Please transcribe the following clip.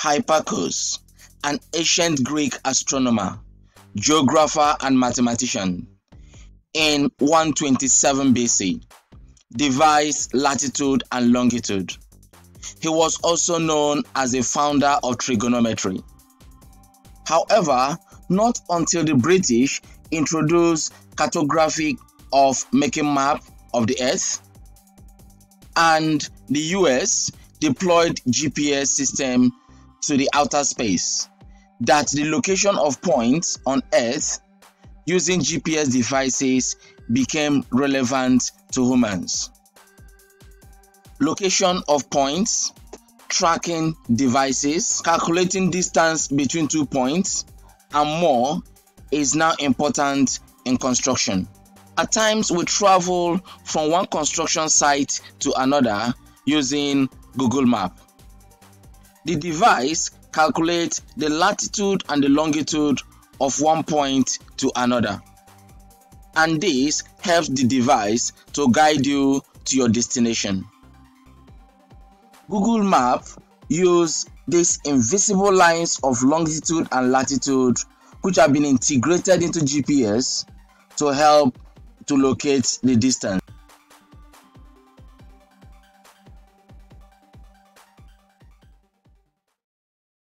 Hipparchus, an ancient Greek astronomer, geographer, and mathematician, in 127 BC, devised latitude and longitude. He was also known as a founder of trigonometry. However, not until the British introduced cartography of making map of the Earth, and the US deployed GPS system to the outer space, that the location of points on Earth using GPS devices became relevant to humans. Location of points, tracking devices, calculating distance between 2 points, and more is now important in construction. At times, we travel from one construction site to another using Google Maps. The device calculates the latitude and the longitude of one point to another, and this helps the device to guide you to your destination. Google Maps uses these invisible lines of longitude and latitude, which have been integrated into GPS, to help to locate the distance.